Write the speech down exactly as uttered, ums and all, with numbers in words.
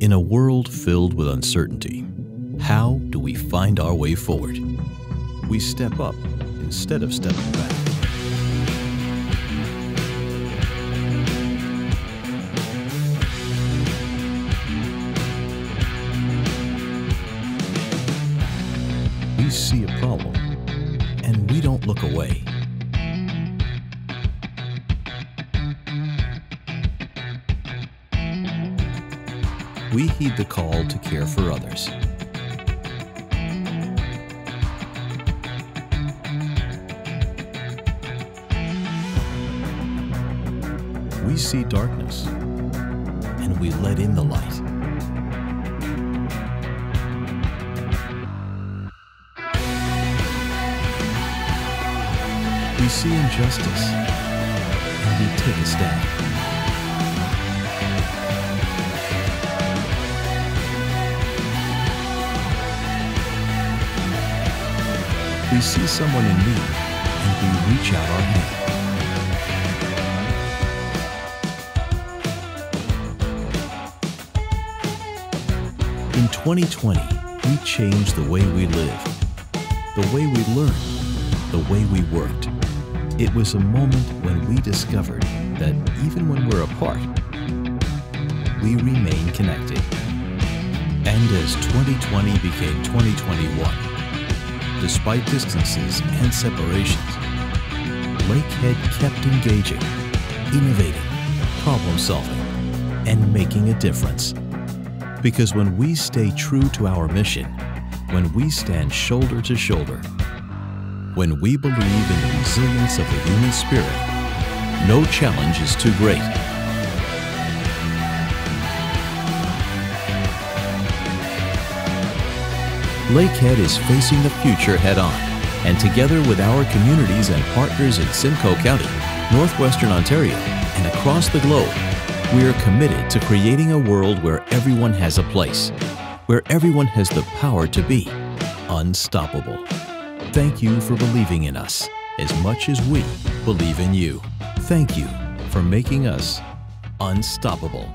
In a world filled with uncertainty, how do we find our way forward? We step up instead of stepping back. We see a problem and we don't look away. We heed the call to care for others. We see darkness, and we let in the light. We see injustice, and we take a stand. We see someone in need, and we reach out our hand. In twenty twenty, we changed the way we live, the way we learn, the way we worked. It was a moment when we discovered that even when we're apart, we remain connected. And as twenty twenty became twenty twenty-one, despite distances and separations, Lakehead kept engaging, innovating, problem-solving, and making a difference. Because when we stay true to our mission, when we stand shoulder to shoulder, when we believe in the resilience of the human spirit, no challenge is too great. Lakehead is facing the future head-on, and together with our communities and partners in Simcoe County, Northwestern Ontario, and across the globe, we are committed to creating a world where everyone has a place, where everyone has the power to be unstoppable. Thank you for believing in us as much as we believe in you. Thank you for making us unstoppable.